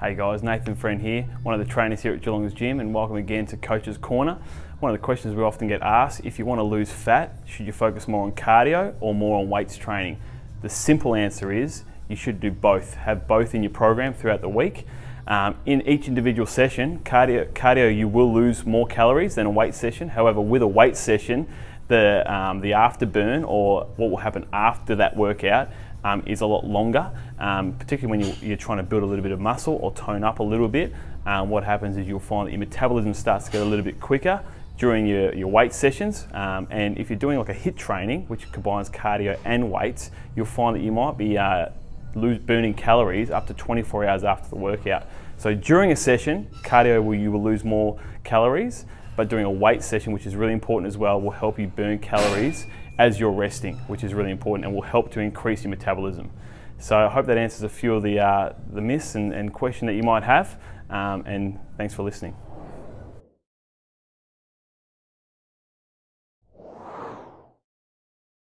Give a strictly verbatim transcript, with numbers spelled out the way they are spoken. Hey guys, Nathan Freind here, one of the trainers here at Geelong's Gym, and welcome again to Coach's Corner. One of the questions we often get asked, if you want to lose fat, should you focus more on cardio or more on weights training? The simple answer is you should do both. Have both in your program throughout the week. Um, in each individual session, cardio, cardio you will lose more calories than a weight session. However, with a weight session, the, um, the afterburn, or what will happen after that workout, Um, is a lot longer, um, particularly when you, you're trying to build a little bit of muscle or tone up a little bit. Um, what happens is you'll find that your metabolism starts to get a little bit quicker during your, your weight sessions, um, and if you're doing like a HIIT training, which combines cardio and weights, you'll find that you might be uh, lose burning calories up to twenty-four hours after the workout. So during a session, cardio, will, you will lose more calories, but doing a weight session, which is really important as well, will help you burn calories as you're resting, which is really important and will help to increase your metabolism. So I hope that answers a few of the, uh, the myths and, and questions that you might have, um, and thanks for listening.